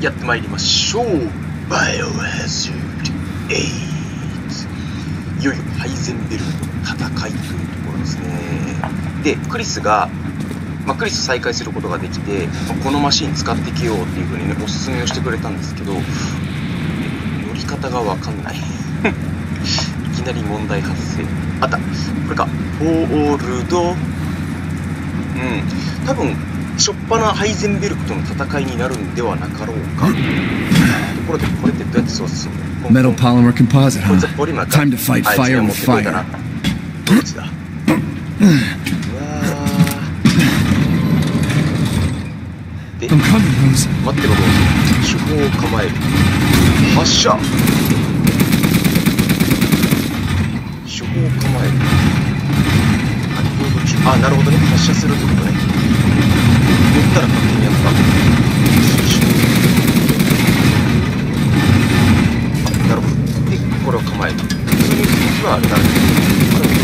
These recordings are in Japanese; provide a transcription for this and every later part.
やってまいりましょう。バイオハザード8、いよいよハイゼンベルクの戦いというところですね。でクリスが、クリス再開することができて、このマシン使ってけようっていう風にねおすすめをしてくれたんですけど、乗り方がわかんないいきなり問題発生。あった、これかホールド。多分初っ端ハイゼンベルクとの戦いになるんではなかろうか。ところでこれってどうやって操作するの？メタルポリマーコンポジット。これじゃポリマーか。タイムトゥファイトファイアウィズファイア。どっちだ？うわー。で、待ってろ。手法を構える。発射。手法を構える。あ、なるほどね、発射するってことね。乗ったら勝手にやった。あ、なるほど。で、これを構える。普通に動きはあれだね。これ落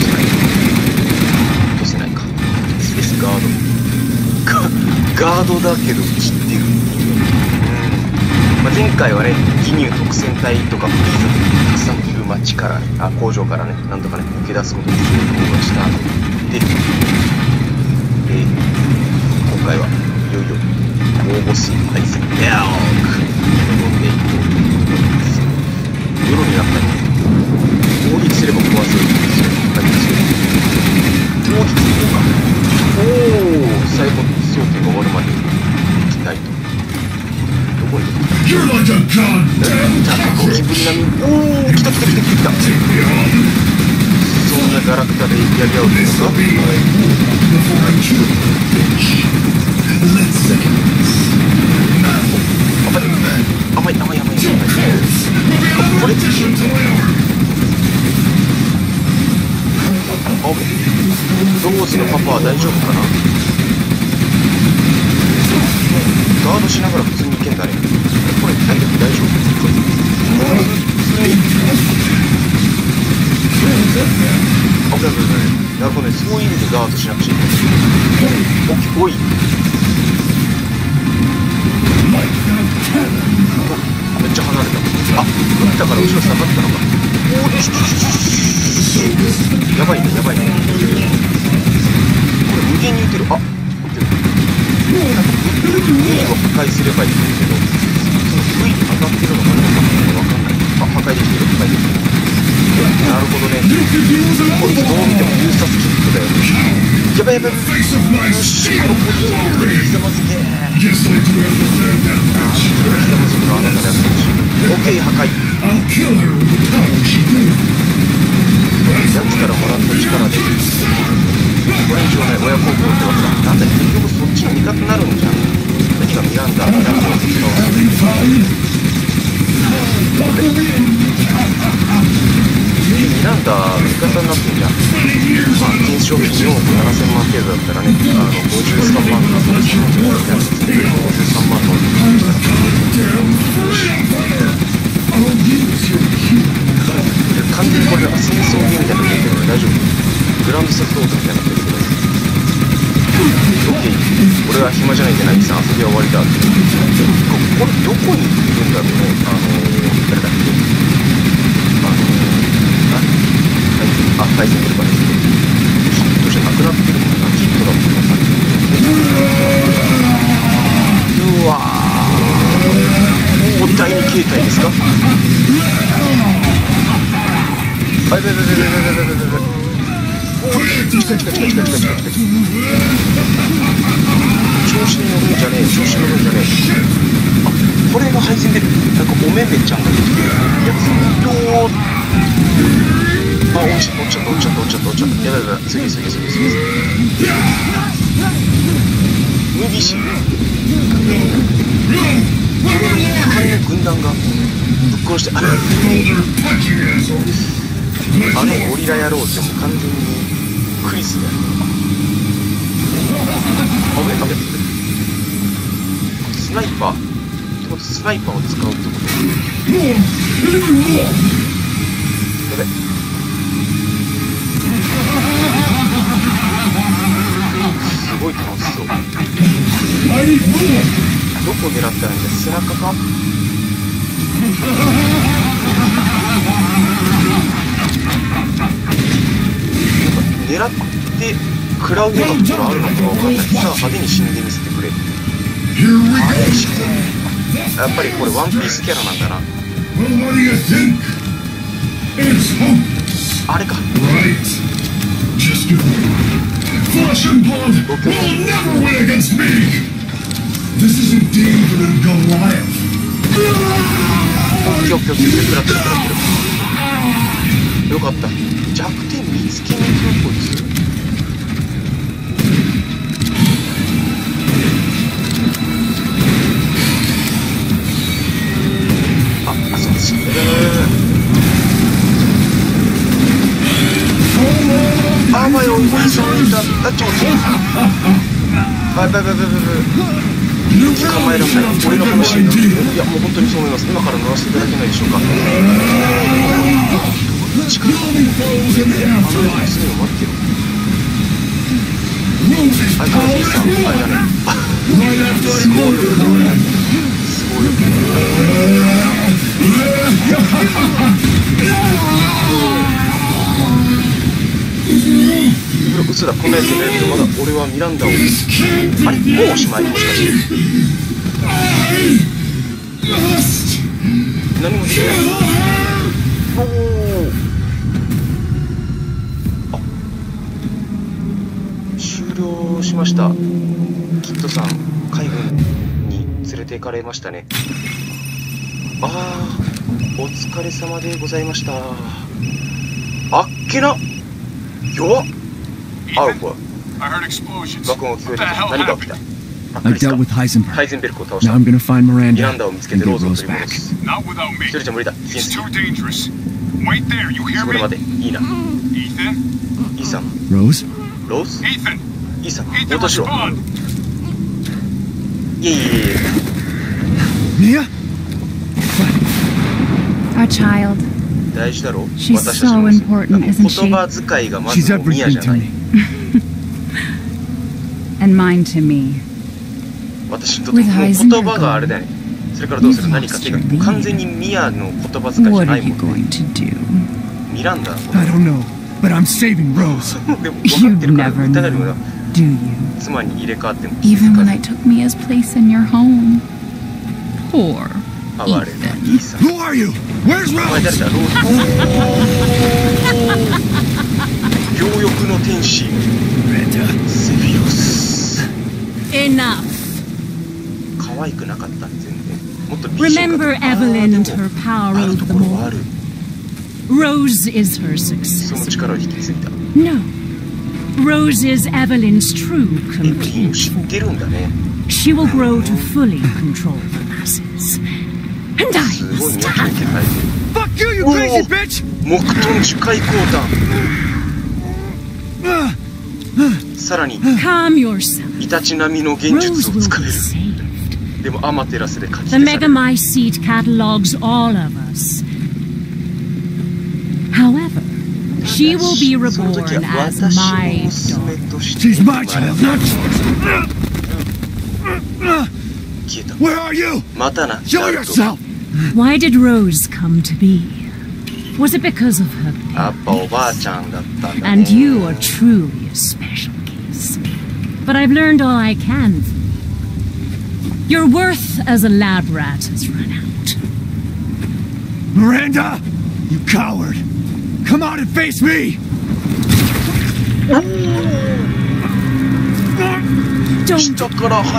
とせない。落とせないか。スペースガード。ガードだけど切ってるっていう。前回はね、ギニュー特戦隊とかフリーザとかたくさんいる街から、工場からね、なんとかね、抜け出すことに成功した。で今回はいよいよ大ボスハイゼンベルク臨んでいこうということです。夜になったり攻撃すれば壊せるんですよ。攻撃するのか。おお、最後の装備が終わるまで行きたいと。どこにゴキブリ並み。おお、来た来た来た来た来た。そんなガラクタでやり合うのですか。甘い甘い甘い甘い甘い。これってローズのパパは大丈夫かな。ガードしながら普通にいけんだね。これ体力大丈夫。なるほどね、そういう意味でガードしなくちゃいけない。おい、めっちゃ離れた。あ、打ったから後ろ下がったのか。おお、やばいね、やばいね。これ無限に打てる。あ、打てる。V を破壊すればいいんだけど、その V に当たってるのかな、分かんない。あ、破壊できてる、破壊できてる。なるほどね。これどう見ても優殺キックだよね。やばいやばい。よし、このポジションでひざまずけ。あなたのやつ欲しい。OK、破壊。やつからもらった力で。これ以上ね、親孝行ってわけだ。なんだ、結局そっちの味方になるんじゃん。何がミランダーになるのか。ミランダー味方になってんじゃん。金賞金4億7000万程度だったらね、53万とかその金賞金4億73万とか。完全にこれなんか戦争ゲームみたいなのやってるので大丈夫。グランドセフトオートみたいになってるけど。OK、俺は暇じゃないんで、ナイキさん遊びは終わりだって。これどこにいるんだろうね。誰だっけ。あ、対戦するからですね。キットじゃなくなってるもんな。キットだもんな、さっきの。うわー。おー、第2形態ですか。あれれれれれれれれれれ。おー、来た来た来た来た来た来た来た。調子に乗るんじゃねえ、調子に乗るんじゃねえ。あ、これが配信で、なんかおめめちゃんが出てきてる。いや、そうー。あ、落ちた落ちた落ちた落ちた落ちた。やばいやばい。次次次次次。ムービーシーン。彼の軍団がぶっ殺して、あのゴリラ野郎ってもう完全にクリスだよ。あべあべ。スナイパー。ってこと、スナイパーを使うってこと。やべ。すごい楽しそう。どこを狙ってるんですか？背中か？なんか狙って食らうようなことがあるのか分かんない。さあ派手に死んでみせてくれ。派手に死んでやっぱりこれワンピースキャラなんだな。あれか。よかった。弱点見つけに行くよこいつ。あまよ、勇気構えなさい。俺の話になる。いや、もう本当にそう思います。今から乗らせていただけないでしょうか。近い。あの世にすぐ待ってよ。相変わらずさ、あれだね。すごいよ。すごいよ。うつらこんなやつになるけど、まだ俺はミランダを。あれ、もうおしまい？もしかして何もできない。おお、あ、終了しました。キッドさん海軍に連れて行かれましたね。ああ、お疲れ様でございました。あっけな、弱っ。アウファー。爆音を聞こえてきた。何が起きた？ハイゼンベルクを倒した。ミランダを見つけてローズを取り戻す。一人じゃ無理だ。危険すぎる。それまでいいな。イーサン。ローズ？ローズ？イーサン、応答しろ。いえいえいえ。大事だろう。私たちの言葉遣いがまずミアじゃない。私にとっても言葉があれだよね。それからどうする？何か手が完全にミアの言葉遣いじゃないもんね。ミランダのこと。でも分かってるから疑えるな。妻に入れ替わっても気づかない。哀れなイーサン。お前誰だ？ローズ。両翼の天使セフィロス。可愛くなかった全然。もっと美人かった。あるところはある。その力を引き継いだ。エヴリンを知ってるんだね。すごい見分けない。木遁樹海溝団。さらにイタチ並みの現実を使える。でもアマテラスで書き消される。その時は私の娘として生まれた。消えた。またな。やっぱおばあちゃんだったんだね。下から生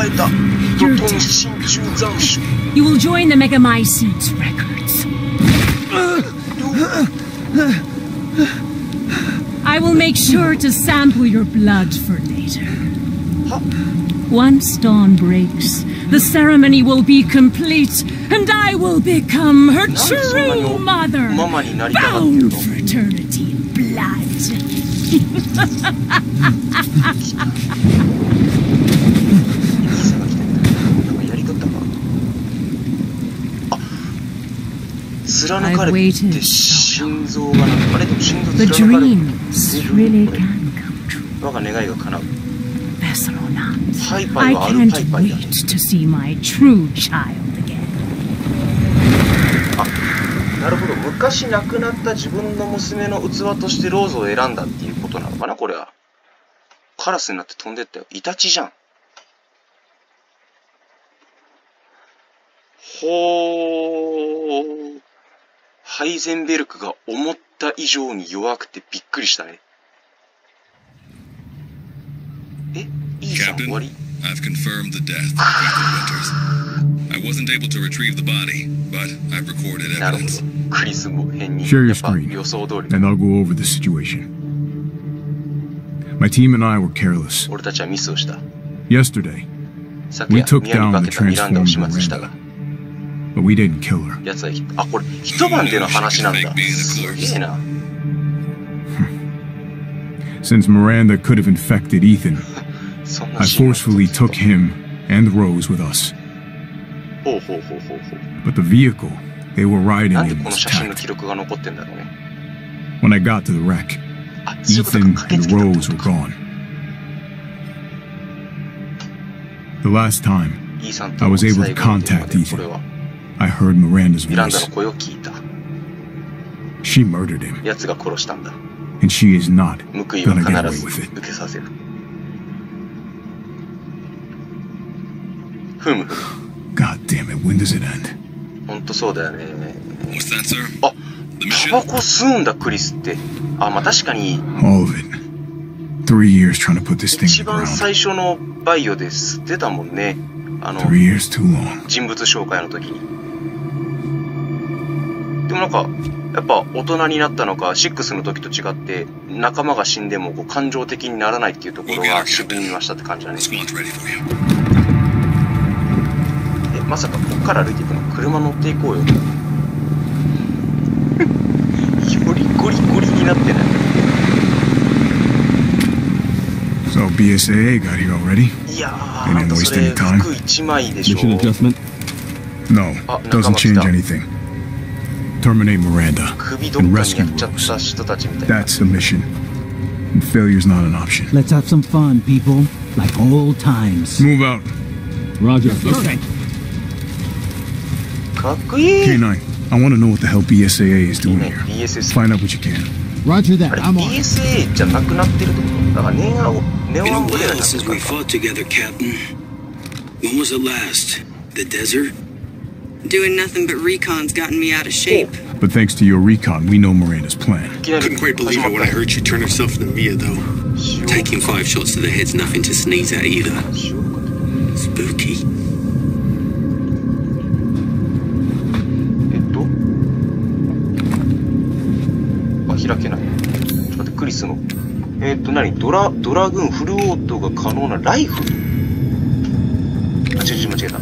えたドトン真鍮残首。I will make sure to sample your blood for later. Once dawn breaks, the ceremony will be complete, and I will become her true mother, bound for eternity in blood. 貫かれて心臓がなんか、あれでも心臓貫かれてる。我が願いが叶う。Barcelona. I can't wait to see my true child again. あ、なるほど。昔亡くなった自分の娘の器としてローズを選んだっていうことなのかな、これは。カラスになって飛んでったよ。イタチじゃん。ほー。ハイゼンベルクが思った以上に弱くてびっくりしたね。え、いいじゃん、終わり。I've confirmed the death of Captain Winters. I wasn't able to retrieve the body, but I've recorded evidence. Share your screen, and I'll go over the situation. My team and I were careless. Yesterday, we took down the transformed Miranda, but we didn't kill her. Since Miranda could have infected Ethan, I forcefully took him and Rose with us. But the vehicle they were riding in was attacked. When I got to the wreck, Ethan and Rose were gone. The last time I was able to contact Ethan, I heard Miranda's voice. She murdered him. And she is not gonna get away with it. God damn it, when does it end? What's that, sir? The mission? All of it. 3 years trying to put this thing to ground. 3 years too long. やっぱ大人になったのか、6の時と違って仲間が死んでもこう感情的にならないっていうところが渋みましたって感じだね。え、まさかこっから歩いていくの？車乗っていこうよ。よりゴリゴリになってない。So BSAA got here already? いやー、あとそれ服1枚でしょ。No, doesn't change anything. Terminate Miranda and rescue Rose. That's the mission. And failure's not an option. Let's have some fun, people. Like old times. Move out. Roger. Okay. K9, I want to know what the hell BSAA is doing here. Find out what you can. Roger that. I'm on. In a while since we fought together, Captain. When was it last? The desert? Doing nothing but recon's gotten me out of shape. But thanks to your recon, we know Miranda's plan. Couldn't quite believe it when I heard she turned herself into Mia, though. Taking 5 shots to the head's nothing to sneeze at either. Spooky.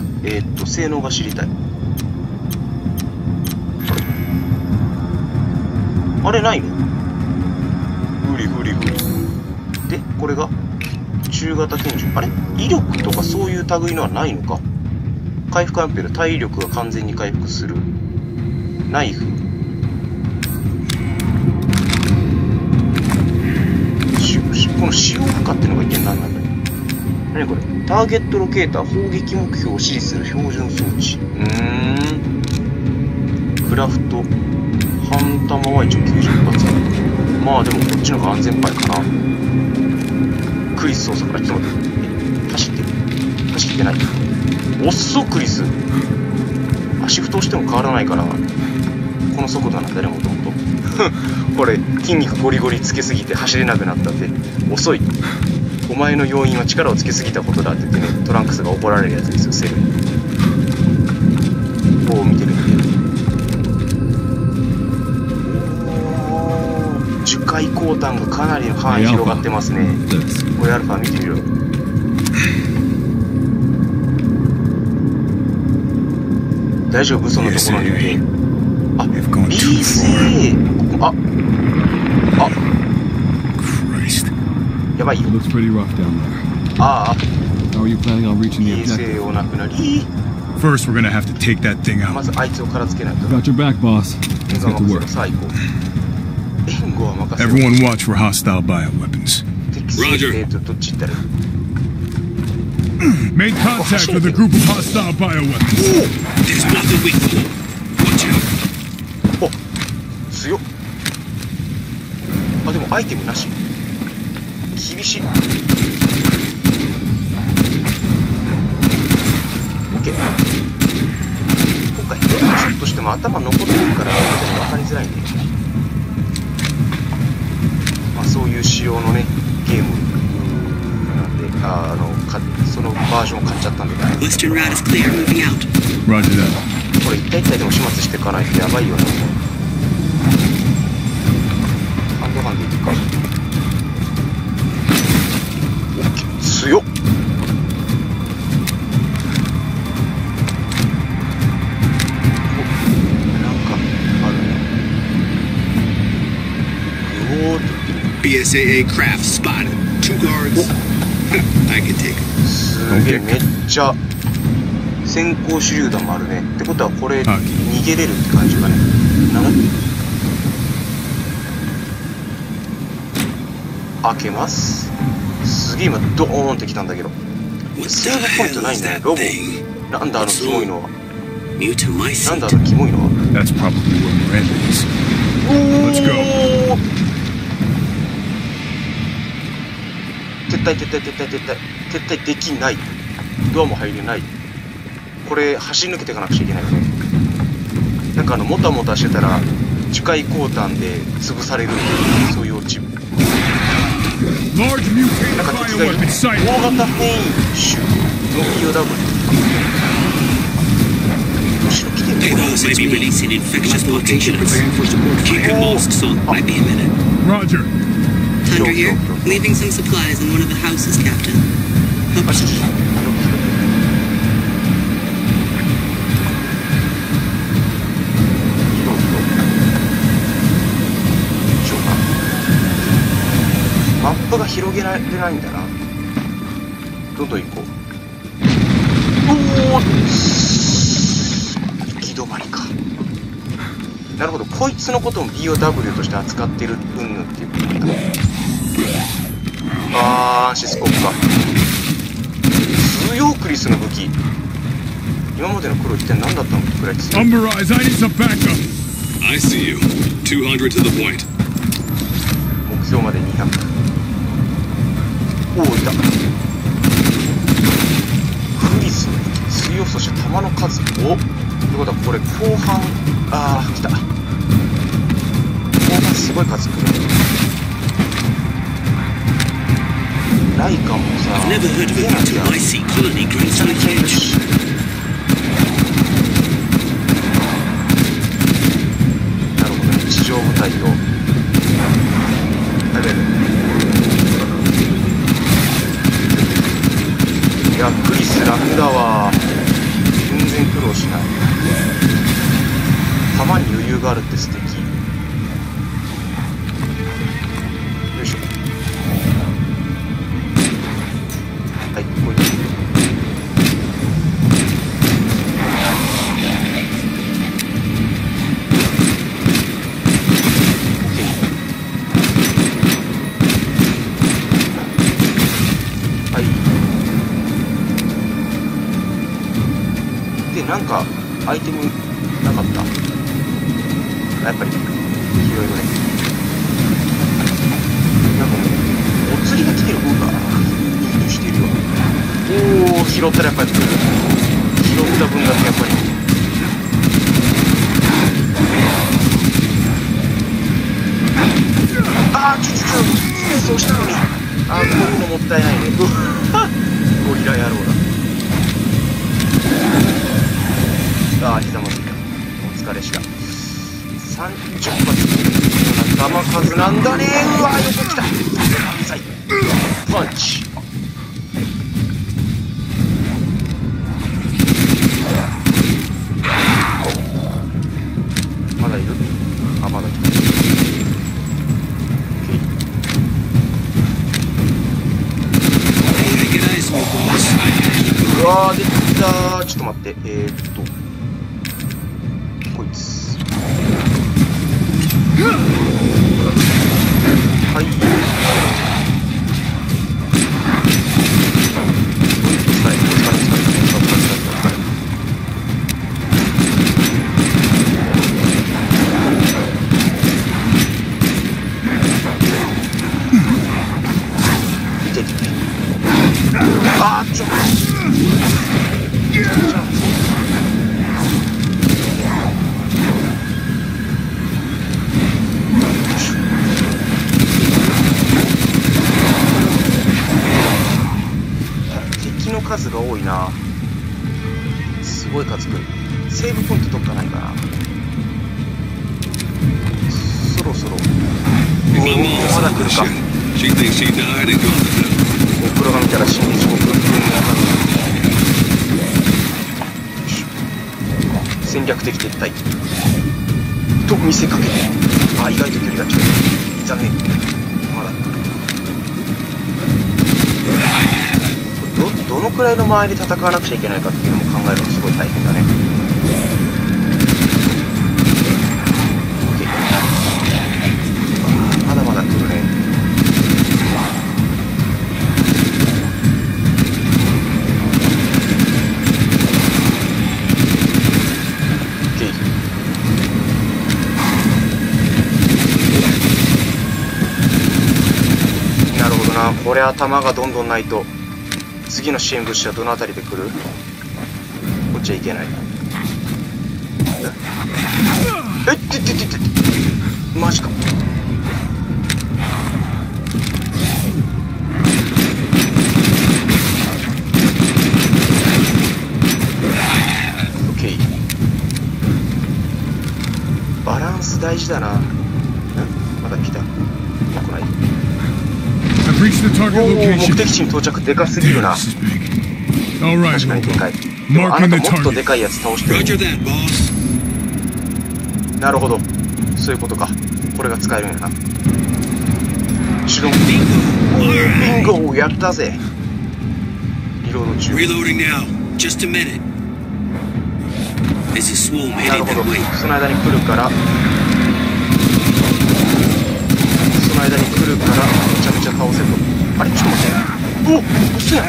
I あれないの？フリフリフリ。で、これが中型拳銃。あれ？威力とかそういう類のはないのか。回復アンペル、体力が完全に回復する。ナイフ。この使用負荷ってのが一体何なんだよ。何これ？ターゲットロケーター、砲撃目標を指示する標準装置。クラフト。半玉は一応90発ある。まあでもこっちの方が安全牌かな。クリス操作からちょっと待って。走ってる。走ってない。おっそ、クリス。シフト押しても変わらないから、この速度なんだね、もともと。これ、筋肉ゴリゴリつけすぎて走れなくなったって、遅い。お前の要因は力をつけすぎたことだって言ってね、トランクスが怒られるやつですよ、セルに。こう見てるんで。樹海降誕がかなりの範囲広がってますね。これアルファ見てみろ。大丈夫、そのところにいて。あ、BSA。あ、あ。やばいよ。ああ。BSA をなくなり。First, we're gonna have to take that thing out. まずあいつをからつけないと。Got your back, boss. Let's get to work. 最高。Everyone watch for hostile bioweapons. Roger. Make contact with a group of hostile bioweapons. There's nothing we can do. Watch out. Oh, 強っ。あ、でもアイテムなし。厳しい。オッケー。今回ヘルメットとしても頭残ってるから分かりづらいんで。まあそういう仕様のねゲーム。そのバージョンを買っちゃったんで、これ一体一体でも始末していかないとやばいよね。ハンドガンでいくか。おっ、強っ。なんかあるね。うおーって言ってる。BSAA craft spotted. Two guards.すげえ、めっちゃ先行手榴弾もあるね。ってことはこれ逃げれるって感じがね。開けます。すげえ今ドーンってきたんだけど、セーブポイントないんだよ。ロボなんだあのキモいのは。なんだあのキモいのは。おー、撤退できない。ドアも入れない。これ走り抜けていかなくちゃいけないよね。なんかもたもたしてたら樹海降誕で潰されるっていう、そういうオチ。なんか敵がいる。大型変異種の BOW。 後ろ来てる。これLeaving some supplies in one of the houses, Captain. Hope to keep. Map が広げられないんだな。どんどん行こう。おお、行き止まりか。なるほど、こいつのことを BOW として扱ってる云々っていうことだね。あー、シスコップか。強いクリスの武器。今までの苦労一体何だったのってくらい強い。目標まで200。おお、いた。クリスの武器強い。そして弾の数。おっ、ってことはこれ後半、あー、来た。後半すごい数来る。ライカもさ、出なきゃいけないし。なるほどね、地上部隊を。あれれ。いや、クリス楽だわ。全然苦労しない。弾に余裕があるって素敵。なんかアイテムなかった。やっぱりいろいろね。なんかもうお釣りが来てる方がいいにしてるよ。おお、拾ったらやっぱり来る。拾った分だけやっぱり。ああ、そうしたのに。ああ、こういうのもったいないね。ゴリラ野郎だ。ああ、膝まずいた。お疲れした。30発必要な弾数なんだね。うわー、よく来た。サイパンチ。まだいる。あ、まだ来た。うわー、出たー。ちょっと待って。はい、多いな。すごい数くる。セーブポイント取っかないかな。そろそろ。まだ来るか。おふくろが見たら死ぬ地獄。戦略的撤退と見せかけて、あ、意外と距離が近い。残念。まだどのくらいの間合いで戦わなくちゃいけないかっていうのも考えるのすごい大変だね。まだまだ来るね。これ頭がどんどんないと次の支援物資はどの辺りで来る？こっちはいけない。えっ、てマジか。OK。バランス大事だな。まだ来た。来ない。目的地に到着。でかすぎるな。確かにでかい。でもあなたもっとでかいやつ倒してる。なるほど、そういうことか。これが使えるんやな。手動。ビンゴをやったぜ。リロード中。なるほど、その間に来るからめちゃめちゃ倒せると。あれちょっと待って。おっ、遅いやん。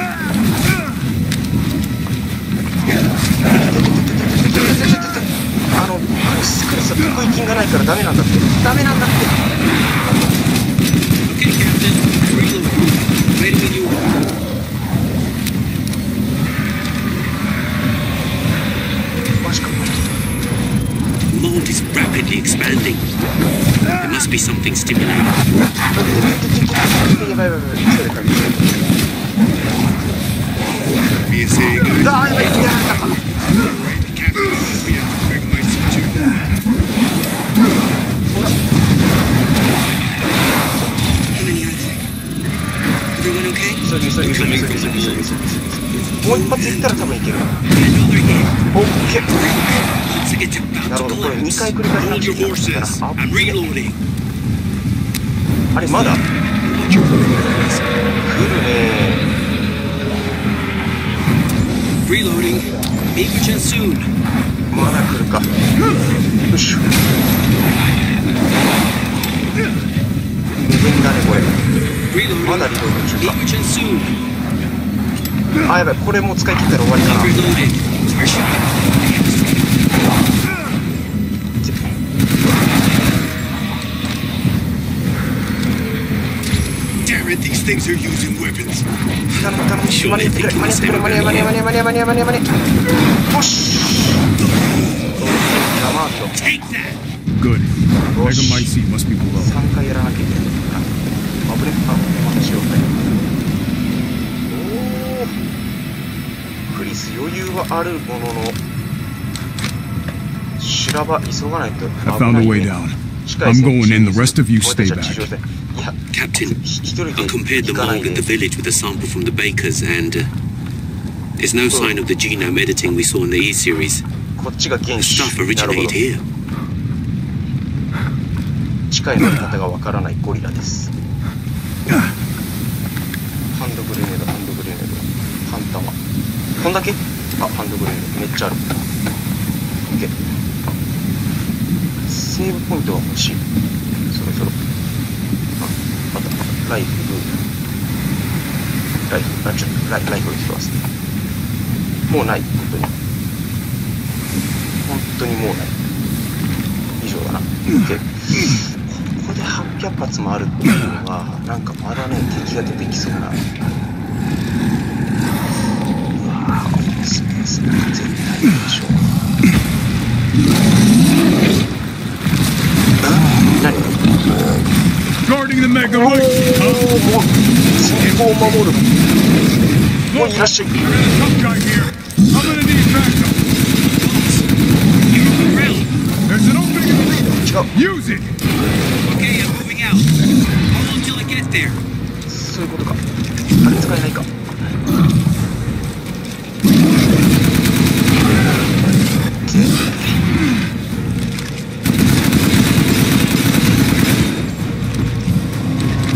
クリスは得意金がないからダメなんだって。ダメなんだって。マジか。Mold is rapidly expanding. There must be something stimulating. Everyone okay? Okay. なるほど、これ2回繰り返しなくていいから。あれまだ来るね。まだ来るか。よし、無限だねこれ。まだリロード中か。あ、やばい、これもう使い切ったら終わりかな。クリス余裕はあるものの修羅場急がないと危ないね。I'm going in. The rest of you stay back. Captain, I compared the morgue in the village with a sample from the bakers, and there's no sign of the genome editing we saw in the E-series. The stuff originated here. 近いの方がわからないゴリラです。ハンドグレネード、ハンドグレネード、半玉。こんだけ？あ、ハンドグレネードめっちゃある。OK。セーブポイントが欲しい。そろそろ。あ、またライフ、ライフを拾わせて。もうない、本当に。本当にもうない。以上だな。で、ここで800発もあるっていうのは、なんかまだね、敵が出てきそうな。うわぁ、スペースが絶対でしょう。ガーディング・メガ・ウォー。もういらっしゃい。そういうことか。あれ使えないか。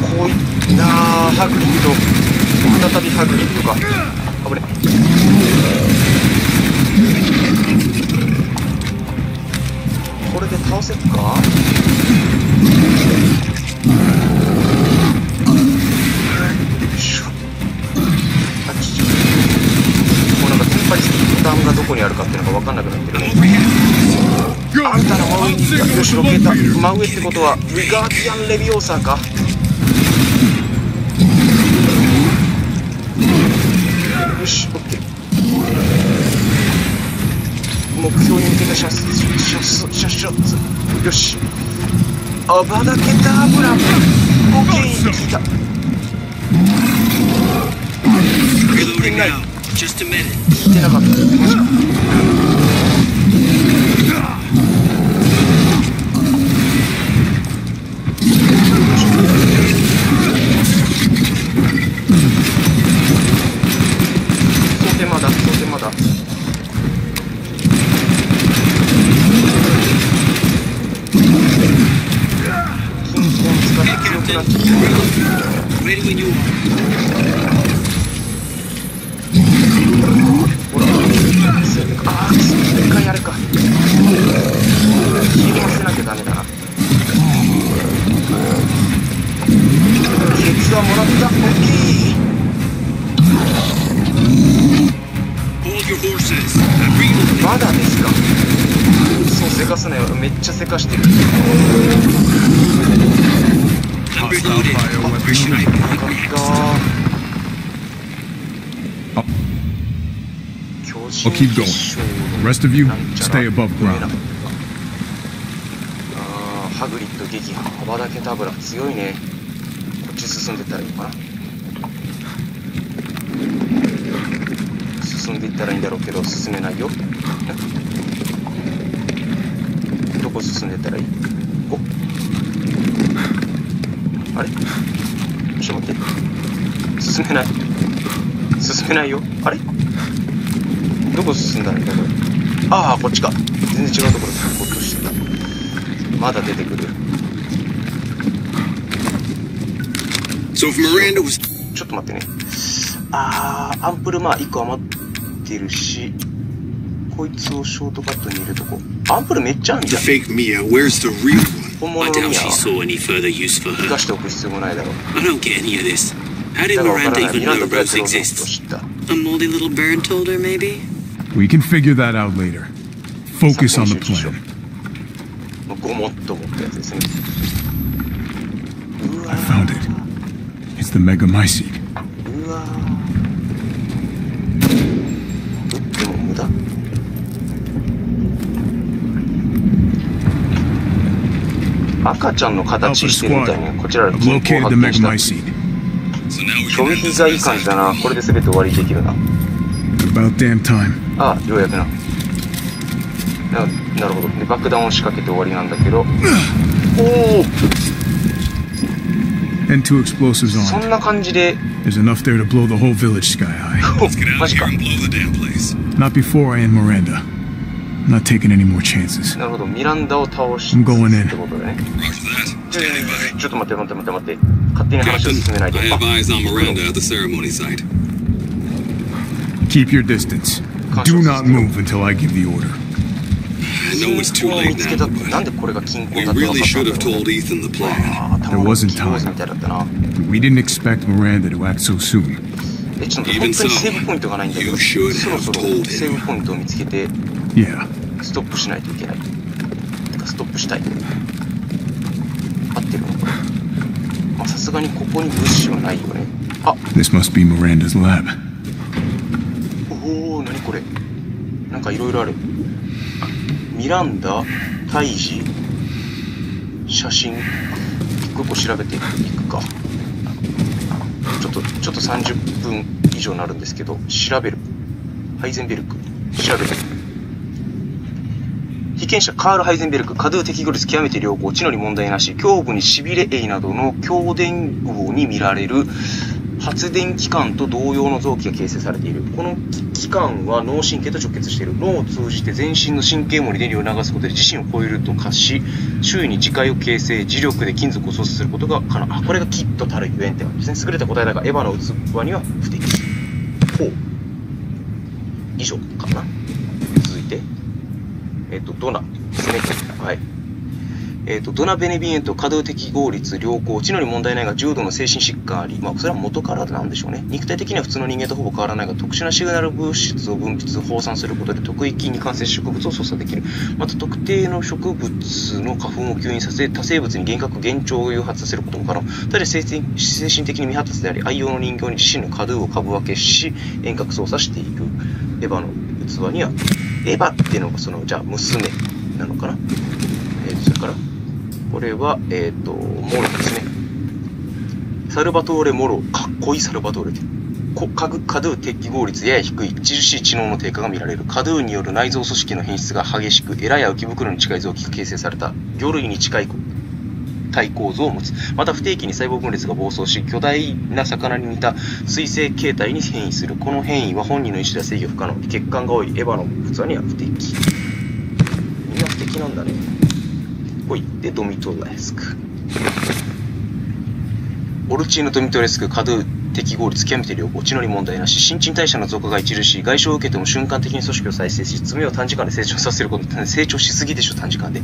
こういったハグリッド、再びハグリッドか。あぶね。これで倒せるか。ボタンがどこにあるかっていうのが分かんなくなってる。あんたの真上にいた。よし、ロケーター。真上ってことはウガーディアン・レビオーサーか。よし、オッケー。目標に向けたよし。あばらけた油。オッケー、聞いた。聞いてない。聞いてなかった。当てまだ、当てまだ。金庫が強くなってきた。ああ、一回やるか。切り忘れなきゃダメだな。ケツはもらった。大きい。まだですか。そう、せかすなよ。めっちゃせかしてる。あ、スタンバイを渡しない。I'll keep going. The rest of you, stay above ground. ハグリッド撃破。羽ばたけた油強いね。こっち進んでったらいいのかな。進んでいったらいいんだろうけど進めないよ。どこ進んでったらいい？ここ。あれ？ちょっと待って。進めない。進めないよ。あれ？どこ進んだんだこれ。ああ、こっちか。全然違うところに行こうとしてた。まだ出てくる。ちょっと待ってね。ああ、アンプルまあ1個余ってるし、こいつをショートカットに入れとこう。アンプルめっちゃあんじゃん。本物のミアは生かしておく必要もないだろう。だがわからない。ミランダブラックローズを知った。A moldy little bird told her, maybe? We can figure that out later. Focus on the plan. I found it. It's the Megamycete. Alpha Squad, I've located the Megamycete.衝撃がいい感じだな。これで全て終わりできるな。ああ、ようやくな。なるほど。で、爆弾を仕掛けて終わりなんだけど。おお。そんな感じで。マジか。なるほど。ミランダを倒してってことだね。ちょっと待って待って待って待って。勝手に話を進めないで。見つけた。なんでこれが金庫だったのか。頭が金庫みたいだったな。え、ちょっと本当にセーブポイントがないんだけど、そろそろセーブポイントを見つけて、ストップしないといけない。てか、ストップしたい。合ってるのこれ。まあ、さすがにここに物資はないよね。あ、おお、何これ。なんかいろいろある。ミランダ、胎児、写真、一個一個調べていくか。ちょっと30分以上になるんですけど、調べる。ハイゼンベルク。調べる。被験者、カール・ハイゼンベルク。過度適合率極めて良好。知能に問題なし。胸部に痺れ鋭などの強電棒に見られる。発電器官と同様の臓器が形成されている。この器官は脳神経と直結している。脳を通じて全身の神経網に電流を流すことで自身を超えると化し、周囲に磁界を形成、磁力で金属を阻止することが可能。あ、これがきっとたるゆえんって感じですね。優れた個体だがエヴァの器には不適。ほう。以上かな。続いて、ドナですね。はい。ドナ・ベネビエント、可動適合率良好、知能に問題ないが重度の精神疾患あり、まあ、それは元からなんでしょうね。肉体的には普通の人間とほぼ変わらないが、特殊なシグナル物質を分泌、放散することで特異菌に感染植物を操作できる。また、特定の植物の花粉を吸引させ、多生物に幻覚、幻聴を誘発させることも可能。ただ、精神的に未発達であり、愛用の人形に自身の可動を株分けし、遠隔操作している。エヴァの器には、エヴァっていうのが、その、じゃあ、娘なのかな。それから、これは、モロですね。サルバトーレ・モロ、かっこいいサルバトーレで。カドゥ適合率やや低い、著しい知能の低下が見られる。カドゥによる内臓組織の変質が激しく、エラや浮き袋に近い臓器が形成された、魚類に近い体構造を持つ。また、不定期に細胞分裂が暴走し、巨大な魚に似た水生形態に変異する。この変異は本人の意思では制御不可能。血管が多いエヴァの器には不適。みんな不適なんだね。ほい。で、ドミトレスク。オルチーノ・ドミトレスク、可動適合率極めて良好、知能に問題なし、新陳代謝の増加が著しい、外傷を受けても瞬間的に組織を再生し、爪を短時間で成長させることって、成長しすぎでしょ、短時間で。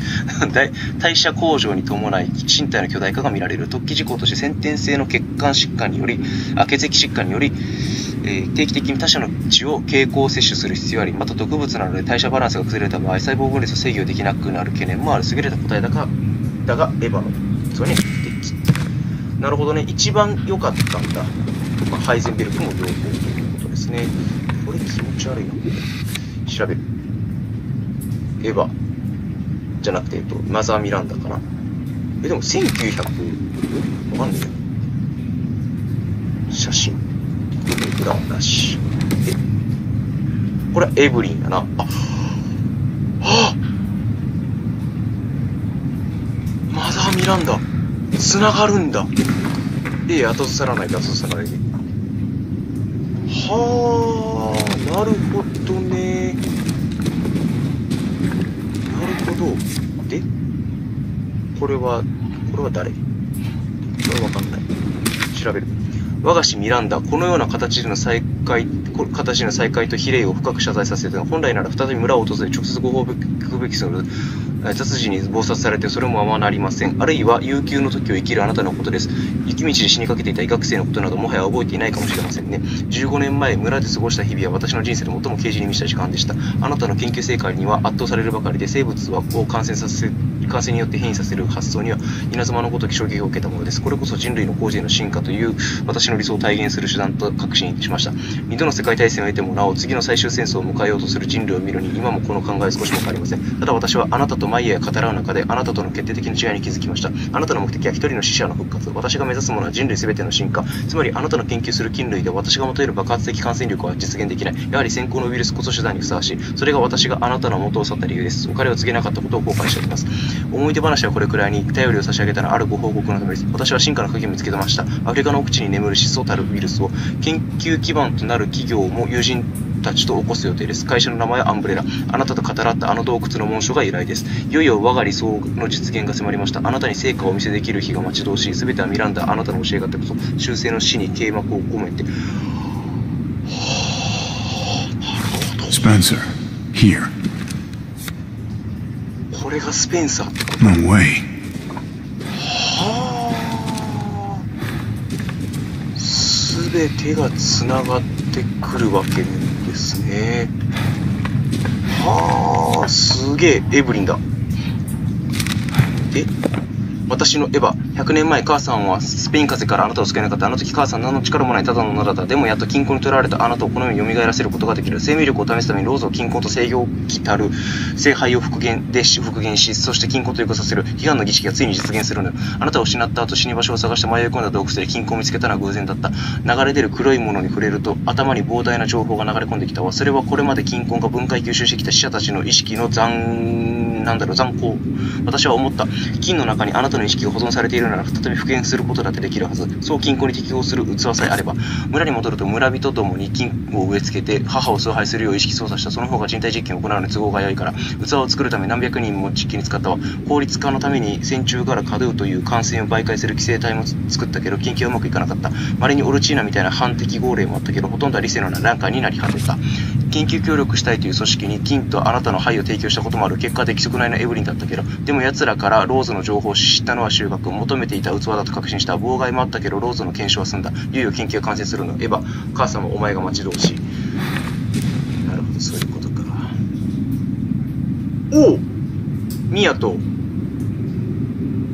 代謝向上に伴い、身体の巨大化が見られる。突起事項として先天性の血管疾患により、血液疾患により、定期的に他者の血を経口摂取する必要あり、また毒物などで代謝バランスが崩れた場合、細胞分裂を制御できなくなる懸念もある。優れた個体だがエヴァの器に不適。なるほどね。一番良かったんだ。まあ、ハイゼンベルクも良好ということですね。これ気持ち悪いな。調べる。エヴァじゃなくて、マザー・ミランダかな。でも1900、わかんないよ。写真。なし。これはエブリンだな。あ、マザー・ミランダ。つながるんだ。後ずさらないで、後ずさらないで。はあ、なるほどね。なるほど。で、これは誰？これわかんない。調べる。我が師ミランダ、このような形での再会と比例を深く謝罪させて、本来なら再び村を訪れ、直接ご報告べきその殺人に謀殺されて、それもままなりません。あるいは、悠久の時を生きるあなたのことです。雪道で死にかけていた医学生のことなど、もはや覚えていないかもしれませんね。15年前、村で過ごした日々は私の人生で最も刑事に満ちた時間でした。あなたの研究成果には圧倒されるばかりで、生物を感染によって変異させる発想には、稲妻のごとき衝撃を受けたものです。これこそ人類の高次への進化という、私の理想を体現する手段と確信しました。二度の世界大戦を得てもなお、次の最終戦争を迎えようとする人類を見るに、今もこの考えは少しも変わりません。ただ私は、あなたと毎夜語らう中で、あなたとの決定的な違いに気づきました。あなたの目的は一人の死者の復活。私が目指すものは人類すべての進化。つまり、あなたの研究する菌類で私が求める爆発的感染力は実現できない。やはり先行のウイルスこそ手段にふさわしい。それが私があなたの元を去った理由です。お彼を告げなかったことを後悔しております。思い出話はこれくらいに、頼りを差し上げたのはあるご報告のためです。私は進化の鍵を見つけてました。アフリカの奥地に眠る始祖たるウイルスを、研究基盤となる企業も友人たちと起こす予定です。会社の名前はアンブレラ。あなたと語らったあの洞窟の紋章が由来です。いよいよ我が理想の実現が迫りました。あなたに成果をお見せできる日が待ち遠しい。すべてはミランダ、あなたの教え方こそ、修正の死に啓幕を込めて。スペンサー、here。これがスペンサーってこと？ No way。はあ。すべてがつながってくるわけね。ですね。はあ、すげえ、エブリンだ。で、私のエヴァ。100年前、母さんはスペイン風邪からあなたを救えなかった。あの時、母さん何の力もない、ただの奈良だ。でも、やっと均衡に取られたあなたをこのように蘇らせることができる。生命力を試すために、ローズを均衡と制御をきたる、聖杯を復元し、そして均衡と融合させる。悲願の儀式がついに実現するのよ。あなたを失った後、死に場所を探して迷い込んだ洞窟で均衡を見つけたのは偶然だった。流れ出る黒いものに触れると、頭に膨大な情報が流れ込んできたわ。それはこれまで均衡が分解吸収してきた死者たちの意識の残酷。私は思った。金の中にあなたの意識が保存されているなら、再び復元することだってできるはず。そう均衡に適応する器さえあれば。村に戻ると村人と共に金を植え付けて、母を崇拝するよう意識操作した。その方が人体実験を行うのに都合が良いから。器を作るため何百人も実験に使ったわ。効率化のために線虫からカドゥという感染を媒介する寄生体も作ったけど、研究はうまくいかなかった。稀にオルチーナみたいな反適合例もあったけど、ほとんどは理性の難関になり果てた。研究協力したいという組織に金とあなたの肺を提供したこともある。結果的速内のエブリンだったけど、でも奴らからローズの情報を知ったのは収穫。求めていた器だと確信した。妨害もあったけど、ローズの検証は済んだ。いよいよ研究が完成するの。エヴァ、母さんもお前が待ち遠しい。なるほど、そういうことか。おう、ミヤと、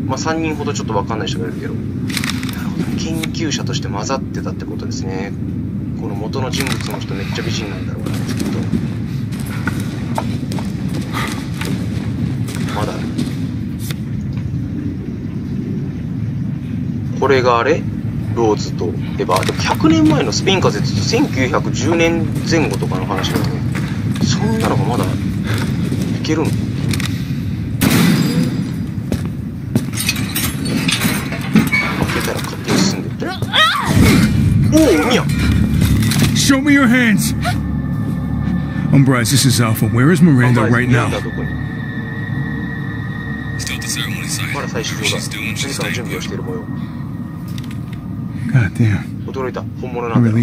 まあ、3人ほどちょっと分かんない人がいるけど、なるほど、研究者として混ざってたってことですね。この元の人物の人めっちゃ美人なんだろうな、きっと。まだこれがあれローズとエヴァ。でも100年前のスペイン風邪って1910年前後とかの話だよね。そんなのがまだいけるの？開けたら勝手に進んでる。おお、ミヤ！ Show me your hands! Umbrise, this is Alpha. Where is Miranda right now? まだ最終章だ。何かの準備をしている模様。驚いた。本物なんだ。か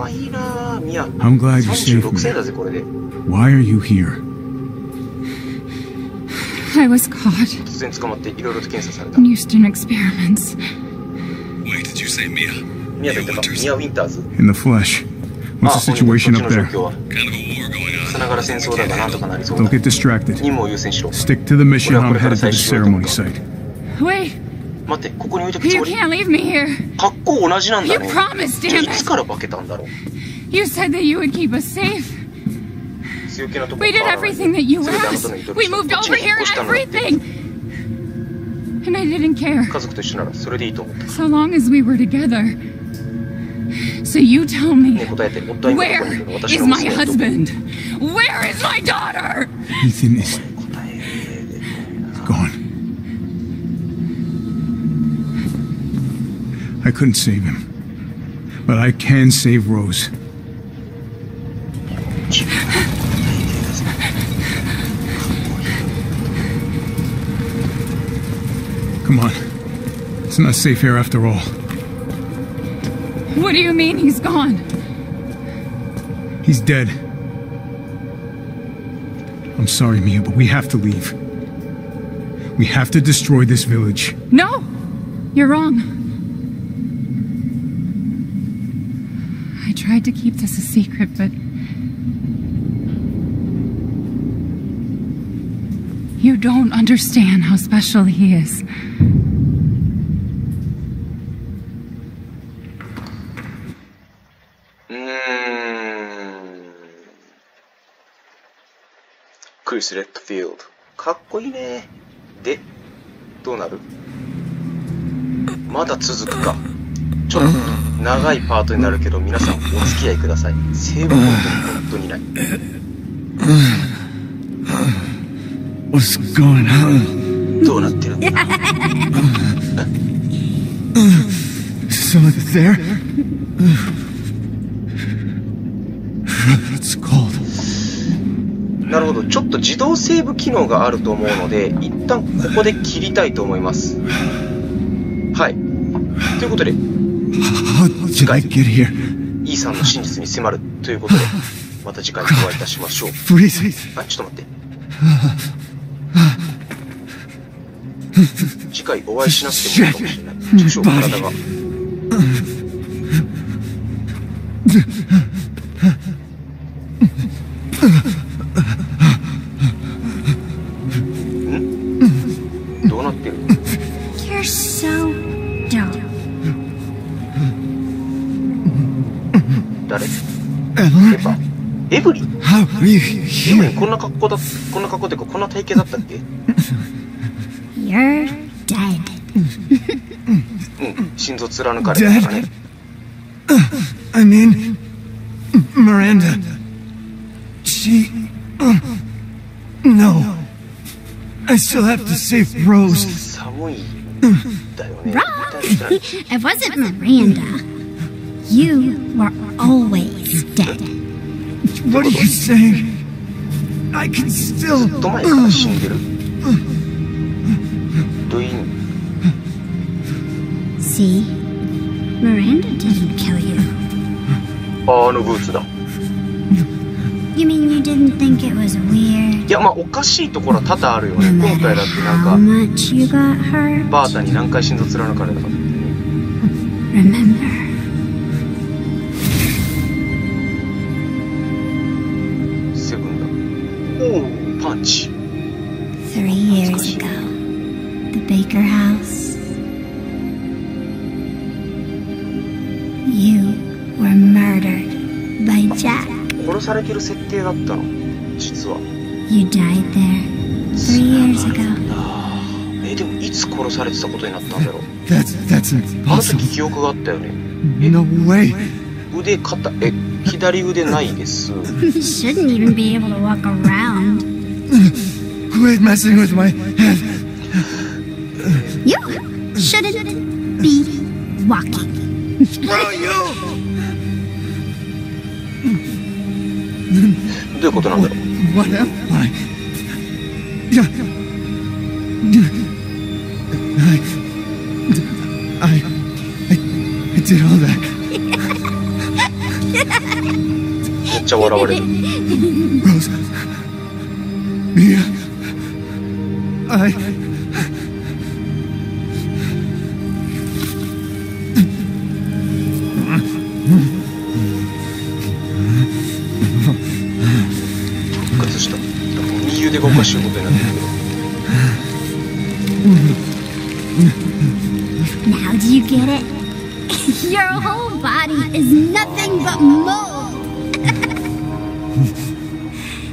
わいいなぁ、ミヤ。36歳だぜ、これで。突然捕まっていろいろと検査された。ミヤと言ったか、ミヤ・ウィンターズ。まあ、この状況は。さながら戦争だがなんとかなりそうだ。任務を優先しろ。俺はこれから最終章だと思う。待って、ここに置いてくつもり？格好同じなんだね。じゃあいつから化けたんだろう。強気なところからあなたの言うとおりに。家族と一緒ならそれでいいと思った。So you tell me, where is my husband? Where is my daughter? Ethan is gone. I couldn't save him, but I can save Rose. Come on, it's not safe here after all.What do you mean he's gone? He's dead. I'm sorry, Mia, but we have to leave. We have to destroy this village. No! You're wrong. I tried to keep this a secret, but... You don't understand how special he is.Chris Redfield かっこいいね。でどうなる？まだ続くか。ちょっと長いパートになるけど、皆さんお付き合いください。セーブポイントに本当にない。What's going on? どうなってるんだ？Someone there? It's cold.なるほど、ちょっと自動セーブ機能があると思うので、一旦ここで切りたいと思います。はい、ということで次回Eさんの真実に迫るということで、また次回お会いいたしましょう。あ、ちょっと待って、次回お会いしなくてもいいかもしれない。少々体がどうなってる？じゃあ誰？エブリン？エブリンこんな格好っていうかこんな体型だったっけ？You're dead. うん、心臓貫かれたからね。I mean, Miranda. She. No. I still have to save Rose. 寒いだよね。Wrong. It wasn't Miranda. You were always dead. What are you saying? I can still. ずっと前から死んでる。See? Miranda didn't kill you. Oh, no boots, though. You mean you didn't think it was weird? Yeah, but it's weird. How much you got hurt? Remember.されてる設定だったの実は。でもいつ殺されてたことになったんだろう。あの時記憶があったよね。腕肩左腕ないです。どういうことなんだろう。めっちゃ笑われる。おかしいことになってるけど。Now do you get it? Your whole body is nothing but mold.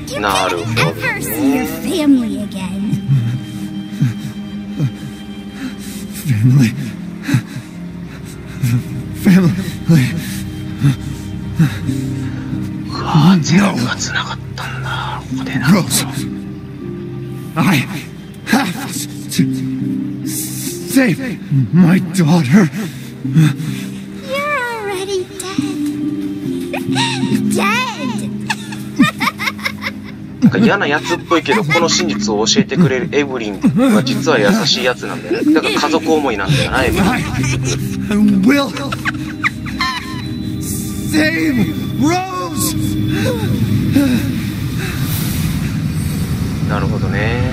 You can't ever see your family again. Family. ああ、全部が繋がったんだ。ここでな。I have to save my daughter. You're already dead. Dead. なんか嫌なやつっぽいけどこの真実を教えてくれるエブリンは実は優しいやつなんだよね。だから家族思いなんだよなエブリン。I will save Rose.なるほどね。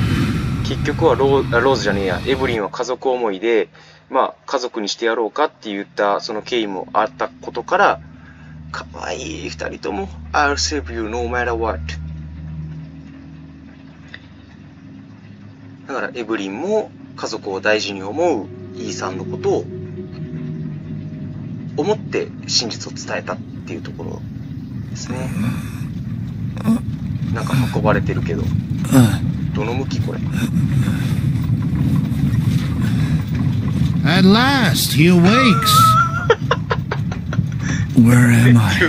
結局はローズじゃねえや、エブリンは家族思いで、まあ、家族にしてやろうかって言ったその経緯もあったことから、かわいい2人とも、I'll save you no matter what。だから、エブリンも家族を大事に思うEさんのことを思って真実を伝えたっていうところですね。なんか運ばれてるけど。どの向きこれ。At last he awakes. Where am I?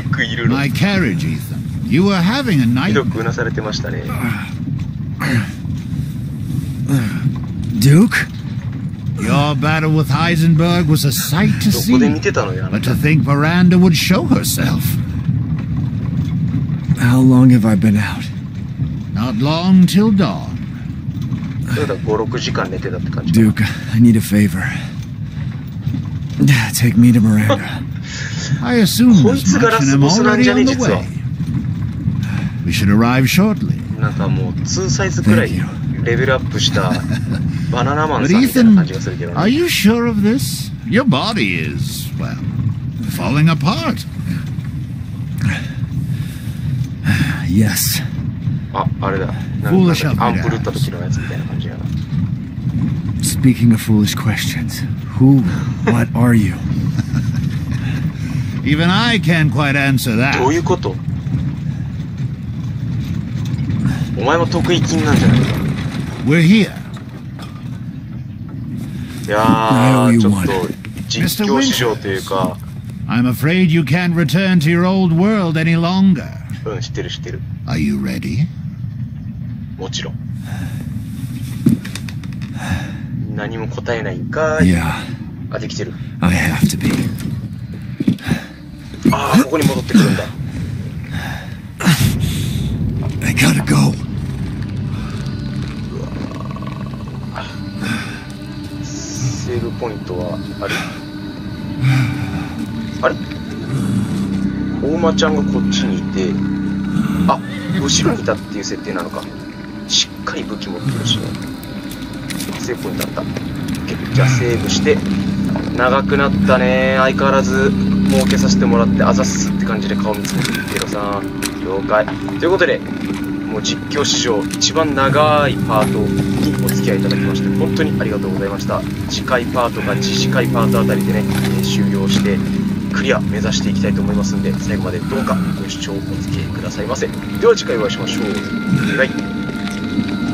My carriage, Ethan. You were having a night. よくうなされてましたね。Duke, your battle with Heisenberg was a sight to see. どこで見てたのよ。But to think Miranda would show herself.How long have I been out? Not long till dawn. Duke, I need a favor. Take me to Miranda. I assume this much, and I'm already on the way. We should arrive shortly. Thank you. But Ethan, are you sure of this? Your body is, well, falling apart.Yes. あ、あれだ。なんかアンプル打った時のやつみたいな感じやな。Speaking of foolish questions, who, what are you? Even I can't quite answer that. どういうこと？お前も得意気なんじゃないか。We're here. いやー、ちょっと実況市場というか。I'm afraid you can't return to your old world any longer. うん、知ってる知ってる。Are you ready? もちろん。何も答えないんかーい。あ、できてる。I have to be. ああ、ここに戻ってくるんだ。I gotta go. セーブポイントはある。あれ？大間ちゃんがこっちにいて、あ、後ろにいたっていう設定なのか。しっかり武器持ってるしね。セーブポイントだった。じゃあセーブして、長くなったね。相変わらず儲けさせてもらって、あざっすって感じで顔見つめてるけどさ。了解。ということで、もう実況史上一番長いパートにお付き合いいただきまして、本当にありがとうございました。次回パートか次々回パートあたりでね、終了して、クリア目指していきたいと思いますんで、最後までどうかご視聴お付き合いくださいませ。では次回お会いしましょう。バイバイ。